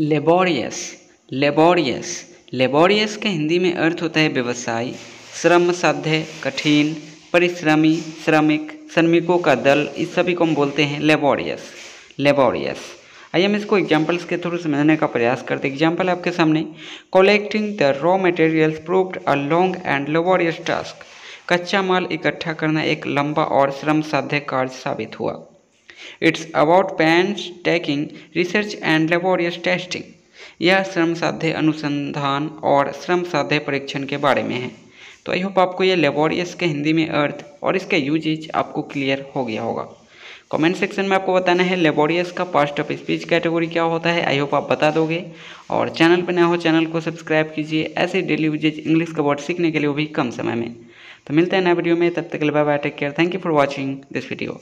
Laborious. Laborious laborious का हिंदी में अर्थ होता है व्यवसाय, श्रम साध्य, कठिन, परिश्रमी, श्रमिक, श्रमिकों का दल, इस सभी को हम बोलते हैं लेबोरियस। लेबोरियस। आइए हम इसको एग्जाम्पल्स के थ्रू समझने का प्रयास करते हैं। एग्जाम्पल आपके सामने, collecting the raw materials proved a long and laborious task. कच्चा माल इकट्ठा करना एक लंबा और श्रम साध्य कार्य साबित हुआ। It's about painstaking research and laborious testing. यह श्रम साध्य अनुसंधान और श्रम साध्य परीक्षण के बारे में है। तो आई होप आपको यह लेबोरियस के हिंदी में अर्थ और इसका यूजेज आपको क्लियर हो गया होगा। कमेंट सेक्शन में आपको बताना है लेबोरियस का पास्ट ऑफ स्पीच कैटेगरी क्या होता है। आई होप आप बता दोगे। और चैनल पर नया हो चैनल को सब्सक्राइब कीजिए। ऐसे डेली यूजेज इंग्लिश का वर्ड सीखने के लिए वो भी कम समय में। तो मिलते हैं नया वीडियो में, तब तक के लिए bye bye, take care, thank you for watching this video.